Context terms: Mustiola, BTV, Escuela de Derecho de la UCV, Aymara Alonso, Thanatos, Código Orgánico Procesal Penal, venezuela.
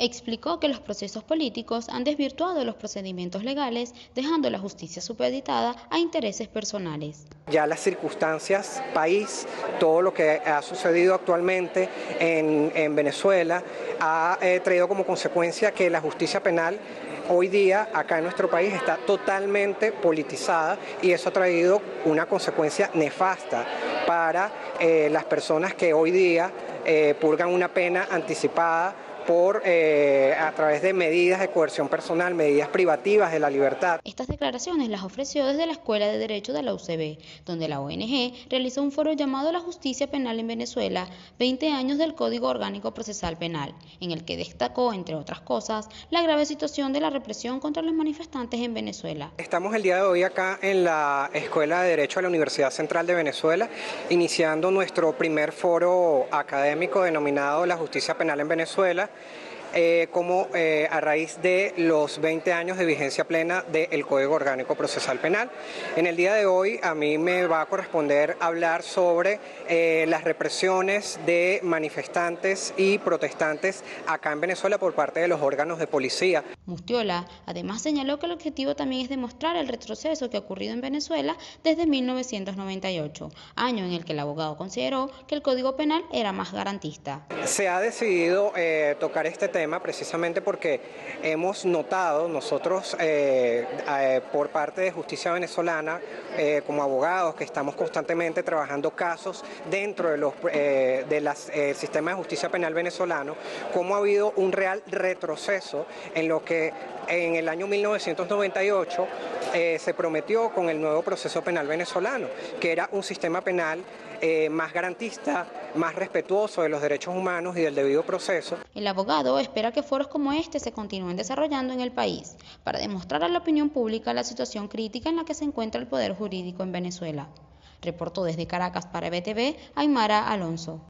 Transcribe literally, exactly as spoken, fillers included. Explicó que los procesos políticos han desvirtuado los procedimientos legales, dejando la justicia supeditada a intereses personales. Ya las circunstancias, país, todo lo que ha sucedido actualmente en, en Venezuela ha eh, traído como consecuencia que la justicia penal hoy día acá en nuestro país está totalmente politizada, y eso ha traído una consecuencia nefasta para eh, las personas que hoy día eh, purgan una pena anticipada por eh, a través de medidas de coerción personal, medidas privativas de la libertad. Estas declaraciones las ofreció desde la Escuela de Derecho de la U C V, donde la O N G realizó un foro llamado La Justicia Penal en Venezuela, veinte años del Código Orgánico Procesal Penal, en el que destacó, entre otras cosas, la grave situación de la represión contra los manifestantes en Venezuela. Estamos el día de hoy acá en la Escuela de Derecho de la Universidad Central de Venezuela, iniciando nuestro primer foro académico denominado La Justicia Penal en Venezuela, Eh, como eh, a raíz de los veinte años de vigencia plena del Código Orgánico Procesal Penal. En el día de hoy a mí me va a corresponder hablar sobre eh, las represiones de manifestantes y protestantes acá en Venezuela por parte de los órganos de policía. Mustiola además señaló que el objetivo también es demostrar el retroceso que ha ocurrido en Venezuela desde mil novecientos noventa y ocho, año en el que el abogado consideró que el Código Penal era más garantista. Se ha decidido eh, tocar este tema Tema, precisamente porque hemos notado nosotros eh, eh, por parte de Justicia Venezolana, eh, como abogados que estamos constantemente trabajando casos dentro del eh, de eh, sistema de justicia penal venezolano, cómo ha habido un real retroceso en lo que en el año mil novecientos noventa y ocho eh, se prometió con el nuevo proceso penal venezolano, que era un sistema penal eh, más garantista, más respetuoso de los derechos humanos y del debido proceso. El abogado espera que foros como este se continúen desarrollando en el país para demostrar a la opinión pública la situación crítica en la que se encuentra el poder jurídico en Venezuela. Reportó desde Caracas para B T V, Aymara Alonso.